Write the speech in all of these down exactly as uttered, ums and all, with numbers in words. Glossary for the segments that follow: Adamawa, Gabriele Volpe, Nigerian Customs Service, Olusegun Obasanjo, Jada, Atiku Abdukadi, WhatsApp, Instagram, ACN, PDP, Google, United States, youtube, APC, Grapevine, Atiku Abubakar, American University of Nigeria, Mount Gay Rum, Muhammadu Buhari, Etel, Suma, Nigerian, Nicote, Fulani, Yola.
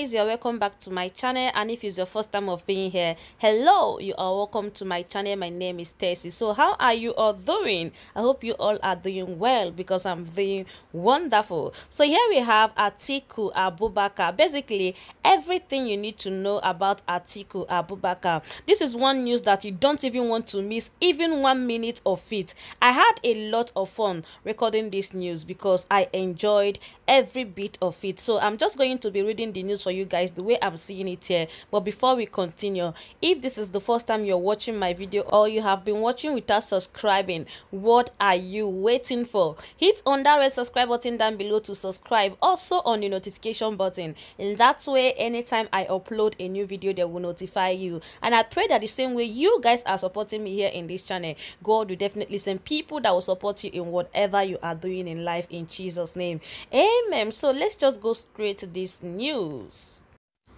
guys, you're welcome back to my channel, and if it's your first time of being here, hello, you are welcome to my channel. My name is Tessie. So how are you all doing? I hope you all are doing well, because I'm doing wonderful. So here we have Atiku Abubakar. Basically everything you need to know about Atiku Abubakar. This is one news that you don't even want to miss even one minute of it. I had a lot of fun recording this news because I enjoyed every bit of it. So I'm just going to be reading the news for you guys the way I'm seeing it here. But before we continue, if this is the first time you're watching my video or you have been watching without subscribing, what are you waiting for? Hit on that red subscribe button down below to subscribe, also on the notification button. In that way, anytime I upload a new video, they will notify you. And I pray that the same way you guys are supporting me here in this channel, God will definitely send people that will support you in whatever you are doing in life, in Jesus' name. Amen. So let's just go straight to this news.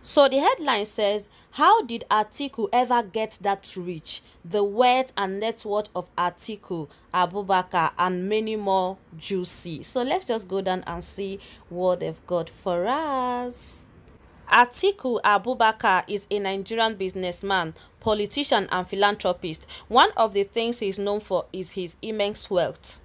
So the headline says, how did Atiku ever get that rich? The wealth and net worth of Atiku Abubakar and many more juicy. So let's just go down and see what they've got for us. Atiku Abubakar is a Nigerian businessman, politician and philanthropist. One of the things he is known for is his immense wealth.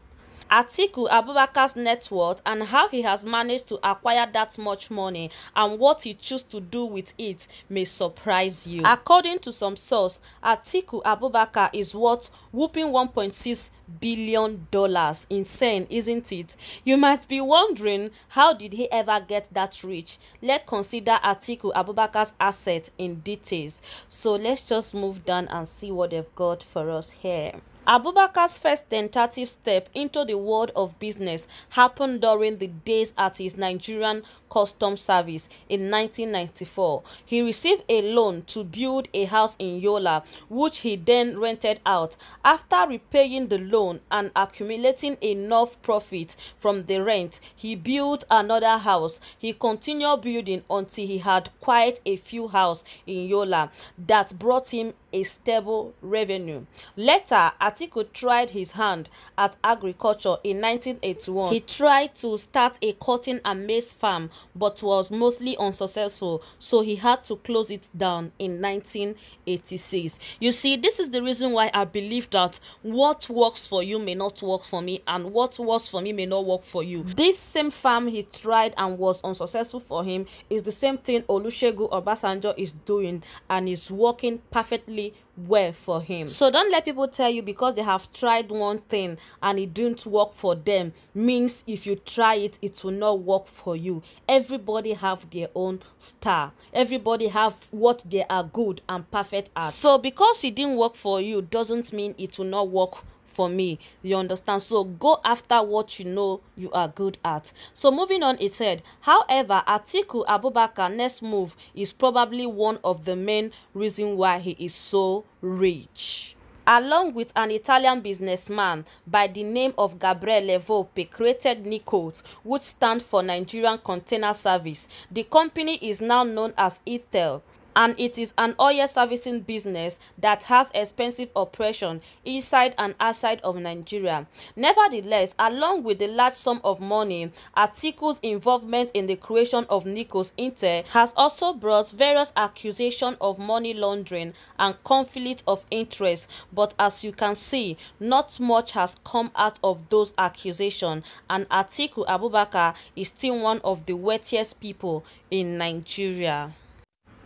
Atiku Abubakar's net worth and how he has managed to acquire that much money and what he chooses to do with it may surprise you. According to some source, Atiku Abubakar is worth whooping one point six billion dollars. Insane, isn't it? You might be wondering, how did he ever get that rich? Let's consider Atiku Abubakar's assets in details. So let's just move down and see what they've got for us here. Abubakar's first tentative step into the world of business happened during the days at his Nigerian Customs Service in nineteen ninety-four. He received a loan to build a house in Yola, which he then rented out. After repaying the loan and accumulating enough profit from the rent, he built another house. He continued building until he had quite a few houses in Yola that brought him a stable revenue. Later, Atiku tried his hand at agriculture in nineteen eighty-one. He tried to start a cotton and maize farm but was mostly unsuccessful, so he had to close it down in nineteen eighty-six. You see, this is the reason why I believe that what works for you may not work for me, and what works for me may not work for you. This same farm he tried and was unsuccessful for him is the same thing Olusegun Obasanjo is doing, and is working perfectly well for him. So don't let people tell you because they have tried one thing and it didn't work for them means if you try it, it will not work for you. Everybody have their own star. Everybody have what they are good and perfect at. So because it didn't work for you doesn't mean it will not work for me. You understand? So go after what you know you are good at. So moving on, it said, however, Atiku Abubakar's next move is probably one of the main reasons why he is so rich. Along with an Italian businessman by the name of Gabriele Volpe, created Nicote, which stands for Nigerian Container Service. The company is now known as Etel, and it is an oil servicing business that has expensive operation inside and outside of Nigeria. Nevertheless, along with the large sum of money, Atiku's involvement in the creation of Nicote's Intel has also brought various accusations of money laundering and conflict of interest. But as you can see, not much has come out of those accusations, and Atiku Abubakar is still one of the wealthiest people in Nigeria.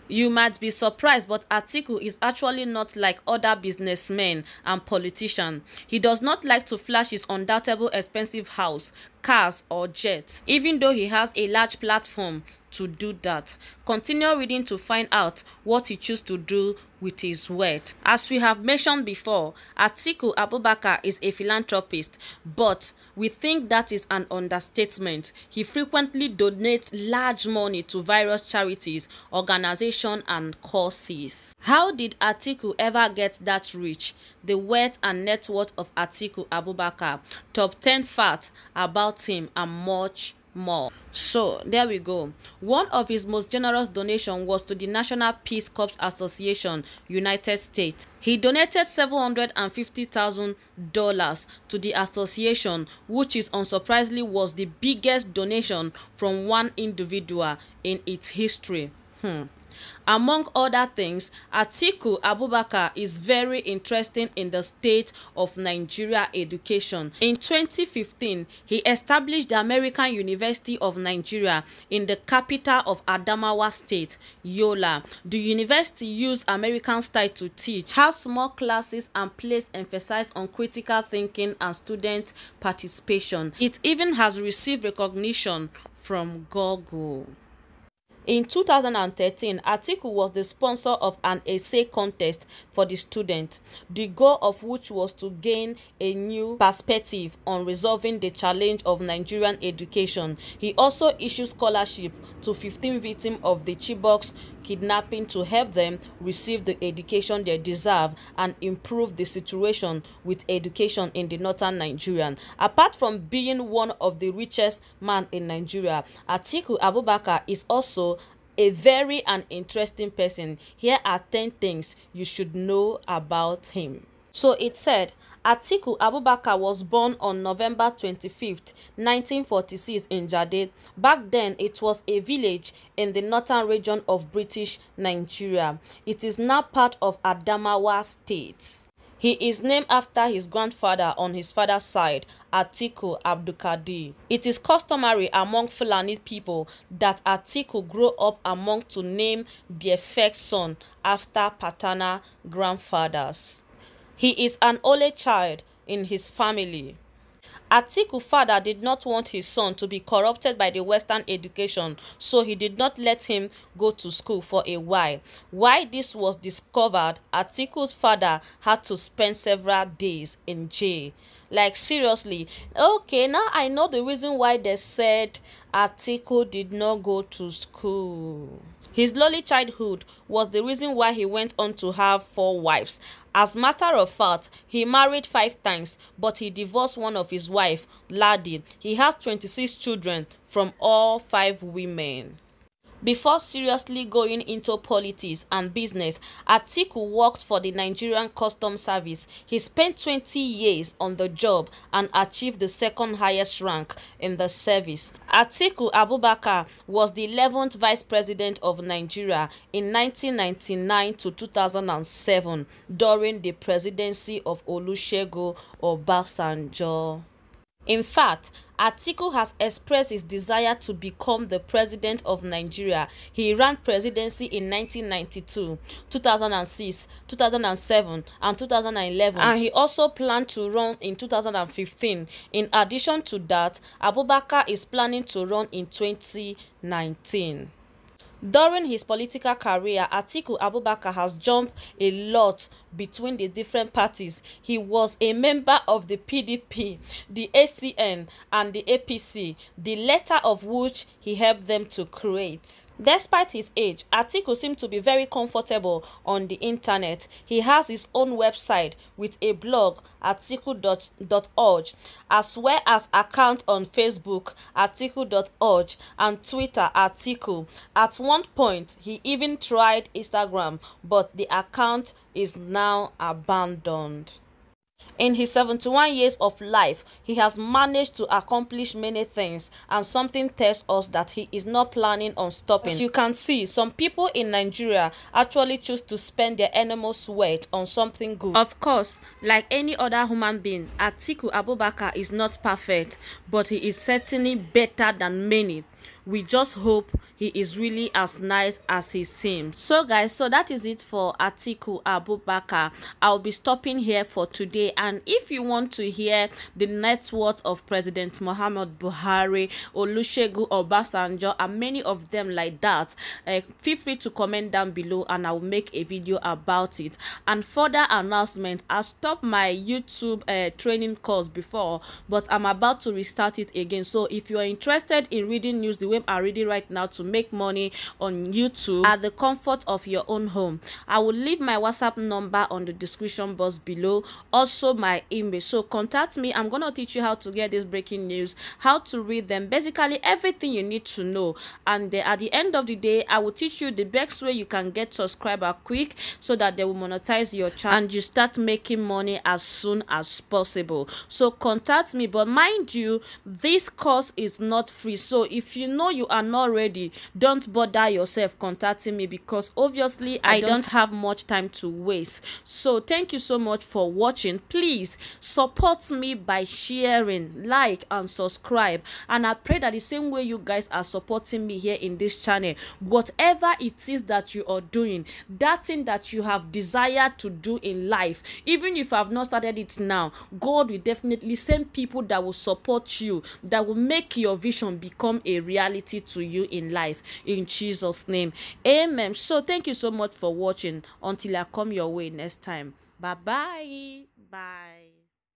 You might be surprised, but Atiku is actually not like other businessmen and politicians. He does not like to flash his undoubtable expensive house, cars or jets, even though he has a large platform to do that. Continue reading to find out what he chooses to do with his wealth. As we have mentioned before, Atiku Abubakar is a philanthropist, but we think that is an understatement. He frequently donates large money to various charities, organizations and causes. How did Atiku ever get that rich? The wealth and net worth of Atiku Abubakar, top ten facts about him and much more. So there we go. One of his most generous donations was to the National Peace Corps Association, United States. He donated seven hundred fifty thousand dollars to the association, which is unsurprisingly was the biggest donation from one individual in its history. Hmm. Among other things, Atiku Abubakar is very interested in the state of Nigeria education. In twenty fifteen, he established the American University of Nigeria in the capital of Adamawa State, Yola. The university used American style to teach, had small classes and placed emphasis on critical thinking and student participation. It even has received recognition from Google. In two thousand thirteen, Atiku was the sponsor of an essay contest for the students, the goal of which was to gain a new perspective on resolving the challenge of Nigerian education. He also issued scholarship to fifteen victims of the Chibok's kidnapping to help them receive the education they deserve and improve the situation with education in the northern Nigeria. Apart from being one of the richest men in Nigeria, Atiku Abubakar is also a very and interesting person. Here are ten things you should know about him. So it said, Atiku Abubakar was born on November twenty-fifth, nineteen forty-six in Jada. Back then, it was a village in the northern region of British Nigeria. It is now part of Adamawa State. He is named after his grandfather on his father's side, Atiku Abdukadi. It is customary among Fulani people that Atiku grew up among to name their first son after paternal grandfathers. He is an only child in his family. Atiku's father did not want his son to be corrupted by the Western education, so he did not let him go to school for a while. While this was discovered, Atiku's father had to spend several days in jail. Like, seriously. Okay, now I know the reason why they said Atiku did not go to school. His lonely childhood was the reason why he went on to have four wives. As a matter of fact, he married five times, but he divorced one of his wives, Ladi. He has twenty-six children from all five women. Before seriously going into politics and business, Atiku worked for the Nigerian Customs Service. He spent twenty years on the job and achieved the second highest rank in the service. Atiku Abubakar was the eleventh Vice President of Nigeria in nineteen ninety-nine to two thousand seven during the presidency of Olusegun Obasanjo. In fact, Atiku has expressed his desire to become the president of Nigeria. He ran presidency in nineteen ninety-two, two thousand six, two thousand seven, and two thousand eleven, and he also planned to run in two thousand fifteen. In addition to that, Abubakar is planning to run in twenty nineteen. During his political career, Atiku Abubakar has jumped a lot between the different parties. He was a member of the P D P, the A C N, and the A P C, the latter of which he helped them to create. Despite his age, Atiku seemed to be very comfortable on the internet. He has his own website with a blog, atiku dot org, as well as account on Facebook, atiku dot org, and Twitter, Atiku. At one point, he even tried Instagram, but the account is now abandoned. In his seventy-one years of life, he has managed to accomplish many things, and something tells us that he is not planning on stopping. As you can see, some people in Nigeria actually choose to spend their enormous wealth on something good. Of course, like any other human being, Atiku Abubakar is not perfect, but he is certainly better than many. We just hope he is really as nice as he seems. So guys, so that is it for Atiku Abubakar. I'll be stopping here for today, and if you want to hear the net worth of President Muhammadu Buhari, Olusegun Obasanjo, and many of them like that, uh, feel free to comment down below and I will make a video about it. And further announcement, I stopped my YouTube uh, training course before, but I'm about to restart it again. So if you are interested in reading news tools the way I'm reading right now to make money on YouTube at the comfort of your own home. I will leave my WhatsApp number on the description box below, also my email. So contact me. I'm gonna teach you how to get this breaking news, how to read them, basically everything you need to know. And uh, at the end of the day, I will teach you the best way you can get subscriber quick so that they will monetize your channel and you start making money as soon as possible. So contact me. But mind you, this course is not free, so if you know you are not ready, don't bother yourself contacting me, because obviously I, I don't, don't have much time to waste. So thank you so much for watching. Please support me by sharing, like and subscribe, and I pray that the same way you guys are supporting me here in this channel, whatever it is that you are doing, that thing that you have desired to do in life, even if I've not started it now, God will definitely send people that will support you, that will make your vision become a reality to you in life, in Jesus' name. Amen. So thank you so much for watching. Until I come your way next time, bye bye bye.